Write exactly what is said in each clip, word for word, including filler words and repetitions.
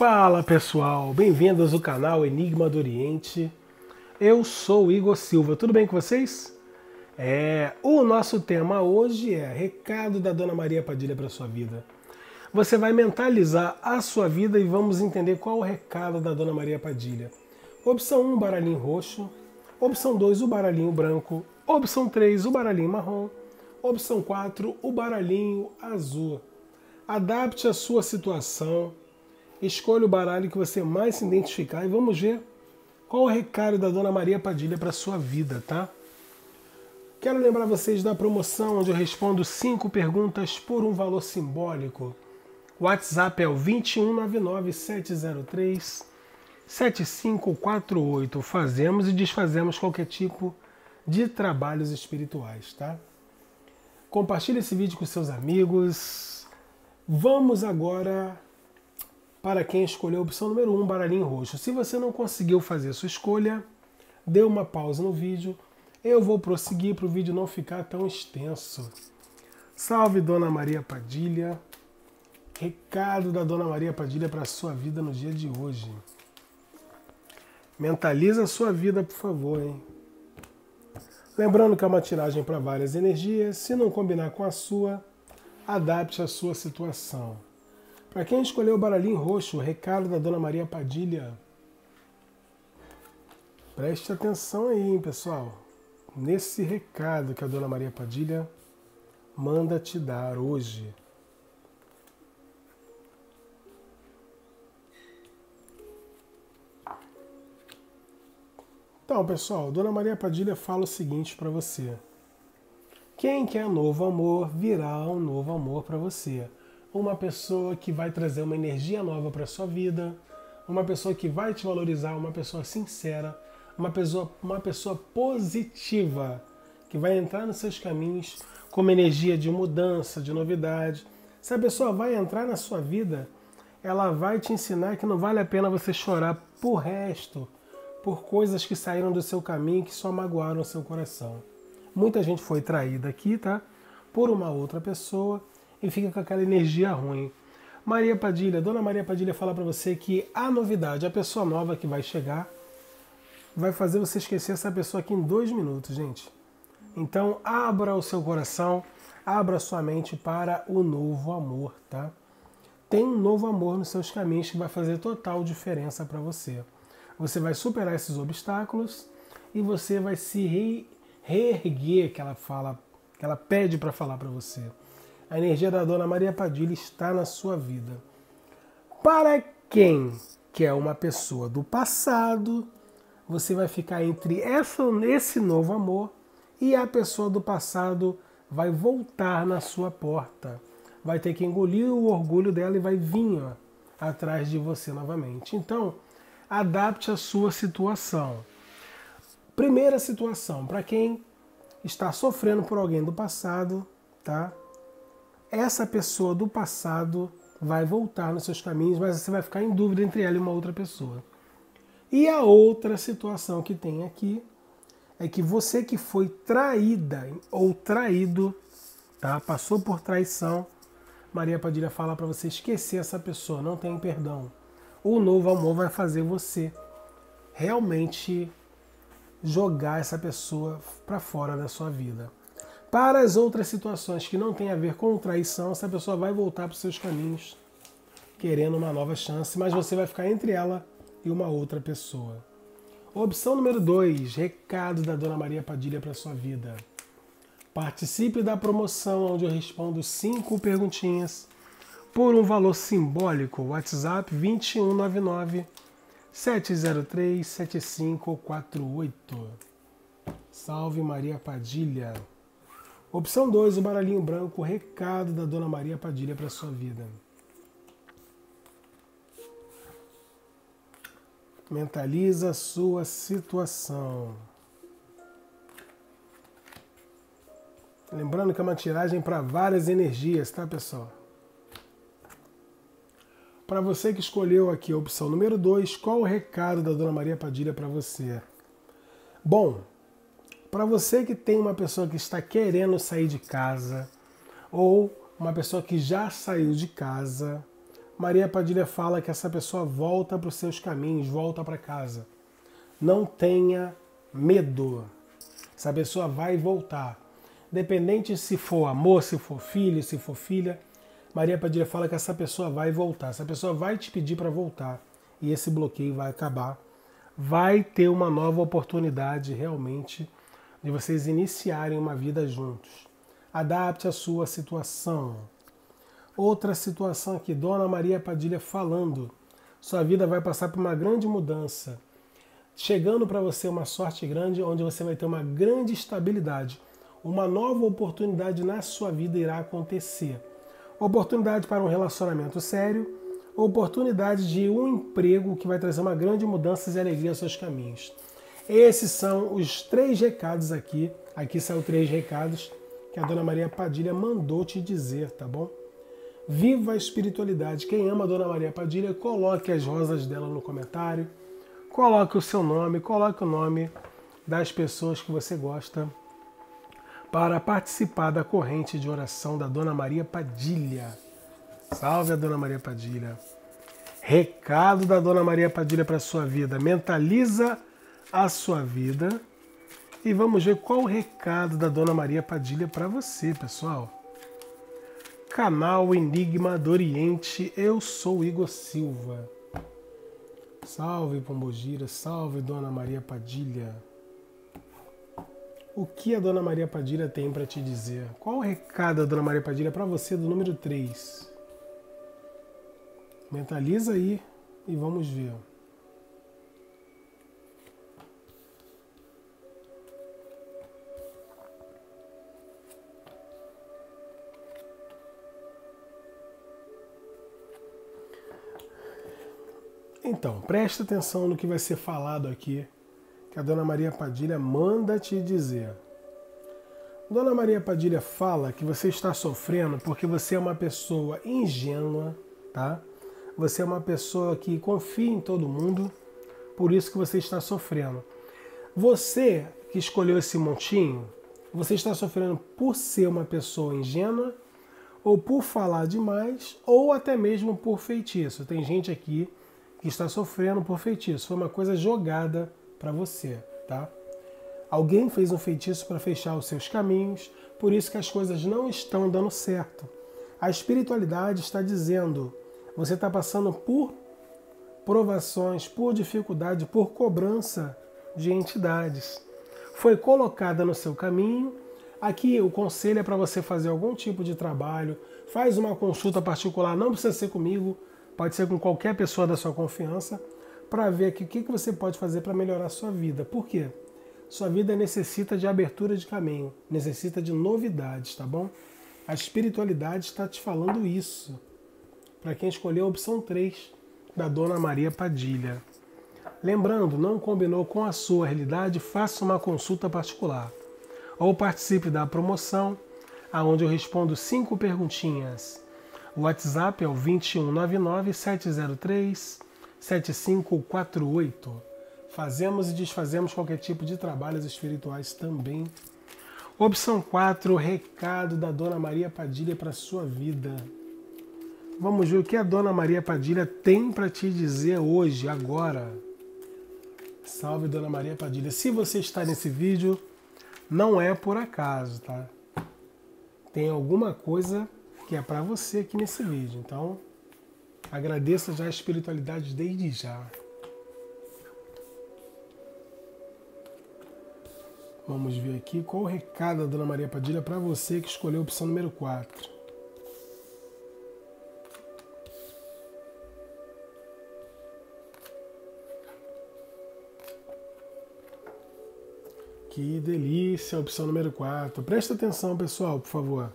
Fala pessoal, bem-vindos ao canal Enigma do Oriente. Eu sou o Igor Silva, tudo bem com vocês? É, o nosso tema hoje é recado da Dona Maria Padilha para sua vida. Você vai mentalizar a sua vida e vamos entender qual o recado da Dona Maria Padilha. Opção um, o baralhinho roxo. Opção dois, o baralhinho branco. Opção três, o baralhinho marrom. Opção quatro, o baralhinho azul. Adapte a sua situação. Escolha o baralho que você mais se identificar e vamos ver qual o recado da Dona Maria Padilha para a sua vida, tá? Quero lembrar vocês da promoção onde eu respondo cinco perguntas por um valor simbólico. O WhatsApp é o dois um nove nove, sete zero três, sete cinco quatro oito. Fazemos e desfazemos qualquer tipo de trabalhos espirituais, tá? Compartilhe esse vídeo com seus amigos. Vamos agora para quem escolheu a opção número um, um, baralhinho roxo. Se você não conseguiu fazer sua escolha, dê uma pausa no vídeo. Eu vou prosseguir para o vídeo não ficar tão extenso. Salve Dona Maria Padilha. Recado da Dona Maria Padilha para a sua vida no dia de hoje. Mentaliza a sua vida, por favor, hein? Lembrando que é uma tiragem para várias energias. Se não combinar com a sua, adapte a sua situação. Para quem escolheu o baralhinho roxo, o recado da Dona Maria Padilha. Preste atenção aí, hein, pessoal, nesse recado que a Dona Maria Padilha manda te dar hoje. Então, pessoal, Dona Maria Padilha fala o seguinte para você. Quem quer novo amor, virá um novo amor para você. Uma pessoa que vai trazer uma energia nova para sua vida, uma pessoa que vai te valorizar, uma pessoa sincera, uma pessoa, uma pessoa positiva, que vai entrar nos seus caminhos com uma energia de mudança, de novidade. Se a pessoa vai entrar na sua vida, ela vai te ensinar que não vale a pena você chorar por resto, por coisas que saíram do seu caminho, que só magoaram o seu coração. Muita gente foi traída aqui, tá? Por uma outra pessoa, e fica com aquela energia ruim. Maria Padilha, Dona Maria Padilha fala para você que a novidade, a pessoa nova que vai chegar, vai fazer você esquecer essa pessoa aqui em dois minutos, gente. Então, abra o seu coração, abra a sua mente para o novo amor, tá? Tem um novo amor nos seus caminhos que vai fazer total diferença para você. Você vai superar esses obstáculos e você vai se re reerguer, que ela fala, que ela pede para falar para você. A energia da Dona Maria Padilha está na sua vida. Para quem quer uma pessoa do passado, você vai ficar entre essa, esse novo amor e a pessoa do passado vai voltar na sua porta. Vai ter que engolir o orgulho dela e vai vir ó, atrás de você novamente. Então, adapte a sua situação. Primeira situação, para quem está sofrendo por alguém do passado, tá? Essa pessoa do passado vai voltar nos seus caminhos, mas você vai ficar em dúvida entre ela e uma outra pessoa. E a outra situação que tem aqui é que você que foi traída ou traído, tá? Passou por traição, Maria Padilha fala para você esquecer essa pessoa, não tem perdão. O novo amor vai fazer você realmente jogar essa pessoa para fora da sua vida. Para as outras situações que não tem a ver com traição, essa pessoa vai voltar para os seus caminhos querendo uma nova chance, mas você vai ficar entre ela e uma outra pessoa. Opção número dois, recado da Dona Maria Padilha para a sua vida. Participe da promoção onde eu respondo cinco perguntinhas por um valor simbólico. WhatsApp dois um nove nove, sete zero três, sete cinco quatro oito. Salve Maria Padilha. Opção dois, o baralhinho branco, o recado da Dona Maria Padilha para sua vida. Mentaliza a sua situação. Lembrando que é uma tiragem para várias energias, tá, pessoal? Para você que escolheu aqui a opção número dois, qual o recado da Dona Maria Padilha para você? Bom, para você que tem uma pessoa que está querendo sair de casa, ou uma pessoa que já saiu de casa, Maria Padilha fala que essa pessoa volta para os seus caminhos, volta para casa. Não tenha medo. Essa pessoa vai voltar. Independente se for amor, se for filho, se for filha, Maria Padilha fala que essa pessoa vai voltar. Essa pessoa vai te pedir para voltar. E esse bloqueio vai acabar. Vai ter uma nova oportunidade realmente de vocês iniciarem uma vida juntos. Adapte a sua situação. Outra situação aqui, Dona Maria Padilha falando. Sua vida vai passar por uma grande mudança. Chegando para você uma sorte grande, onde você vai ter uma grande estabilidade. Uma nova oportunidade na sua vida irá acontecer. Oportunidade para um relacionamento sério. Oportunidade de um emprego que vai trazer uma grande mudança e alegria aos seus caminhos. Esses são os três recados aqui. Aqui são três recados que a Dona Maria Padilha mandou te dizer, tá bom? Viva a espiritualidade. Quem ama a Dona Maria Padilha, coloque as rosas dela no comentário. Coloque o seu nome, coloque o nome das pessoas que você gosta para participar da corrente de oração da Dona Maria Padilha. Salve a Dona Maria Padilha. Recado da Dona Maria Padilha para a sua vida. Mentaliza a sua vida. E vamos ver qual o recado da Dona Maria Padilha para você, pessoal. Canal Enigma do Oriente, eu sou Igor Silva. Salve Pombogira, salve Dona Maria Padilha. O que a Dona Maria Padilha tem para te dizer? Qual o recado da Dona Maria Padilha para você do número três? Mentaliza aí e vamos ver. Então, presta atenção no que vai ser falado aqui, que a Dona Maria Padilha manda te dizer. Dona Maria Padilha fala que você está sofrendo porque você é uma pessoa ingênua, tá? Você é uma pessoa que confia em todo mundo, por isso que você está sofrendo. Você que escolheu esse montinho, você está sofrendo por ser uma pessoa ingênua, ou por falar demais, ou até mesmo por feitiço. Tem gente aqui que está sofrendo por feitiço. Foi uma coisa jogada para você, tá? Alguém fez um feitiço para fechar os seus caminhos, por isso que as coisas não estão dando certo. A espiritualidade está dizendo, você está passando por provações, por dificuldade, por cobrança de entidades. Foi colocada no seu caminho. Aqui o conselho é para você fazer algum tipo de trabalho, faz uma consulta particular, não precisa ser comigo, pode ser com qualquer pessoa da sua confiança, para ver aqui o que você pode fazer para melhorar a sua vida. Por quê? Sua vida necessita de abertura de caminho, necessita de novidades, tá bom? A espiritualidade está te falando isso, para quem escolheu a opção três da Dona Maria Padilha. Lembrando, não combinou com a sua realidade, faça uma consulta particular. Ou participe da promoção, aonde eu respondo cinco perguntinhas. O WhatsApp é o dois um nove nove, sete zero três, sete cinco quatro oito. Fazemos e desfazemos qualquer tipo de trabalhos espirituais também. Opção quatro, recado da Dona Maria Padilha para a sua vida. Vamos ver o que a Dona Maria Padilha tem para te dizer hoje, agora. Salve Dona Maria Padilha. Se você está nesse vídeo, não é por acaso, tá? Tem alguma coisa que é para você aqui nesse vídeo. Então, agradeça já a espiritualidade desde já. Vamos ver aqui qual o recado da Dona Maria Padilha para você que escolheu a opção número quatro. Que delícia, a opção número quatro. Presta atenção, pessoal, por favor.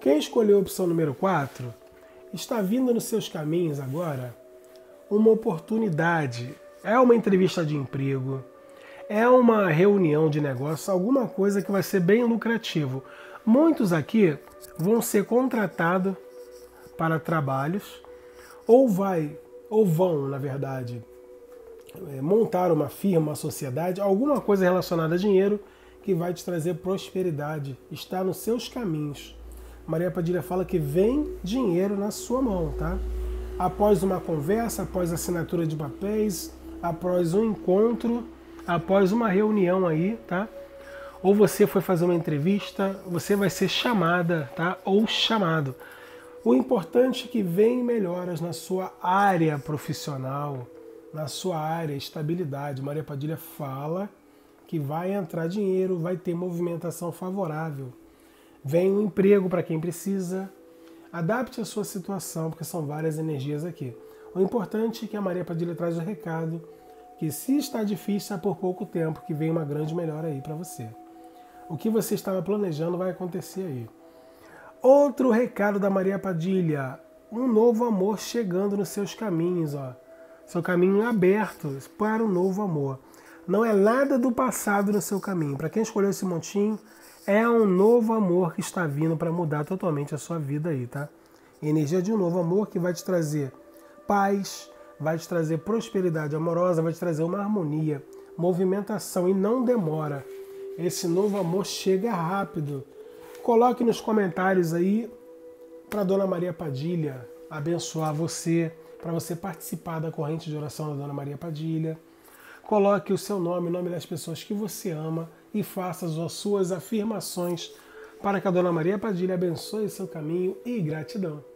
Quem escolheu a opção número quatro, está vindo nos seus caminhos agora uma oportunidade. É uma entrevista de emprego, é uma reunião de negócio, alguma coisa que vai ser bem lucrativo. Muitos aqui vão ser contratados para trabalhos, ou vai, ou vão, na verdade, montar uma firma, uma sociedade, alguma coisa relacionada a dinheiro que vai te trazer prosperidade. Está nos seus caminhos. Maria Padilha fala que vem dinheiro na sua mão, tá? após uma conversa, após a assinatura de papéis, após um encontro, após uma reunião aí, tá? Ou você foi fazer uma entrevista, você vai ser chamada, tá? Ou chamado. O importante é que vem melhoras na sua área profissional, na sua área, estabilidade. Maria Padilha fala que vai entrar dinheiro, vai ter movimentação favorável. Vem um emprego para quem precisa. Adapte a sua situação, porque são várias energias aqui. O importante é que a Maria Padilha traz o recado que se está difícil, há por pouco tempo, que vem uma grande melhora aí para você. O que você estava planejando vai acontecer aí. Outro recado da Maria Padilha, um novo amor chegando nos seus caminhos, ó. Seu caminho aberto para o novo amor. Não é nada do passado no seu caminho. Para quem escolheu esse montinho, é um novo amor que está vindo para mudar totalmente a sua vida aí, tá? Energia de um novo amor que vai te trazer paz, vai te trazer prosperidade amorosa, vai te trazer uma harmonia, movimentação e não demora. Esse novo amor chega rápido. Coloque nos comentários aí para Dona Maria Padilha abençoar você, para você participar da corrente de oração da Dona Maria Padilha. Coloque o seu nome, o nome das pessoas que você ama e faça as suas afirmações para que a Dona Maria Padilha abençoe seu caminho e gratidão.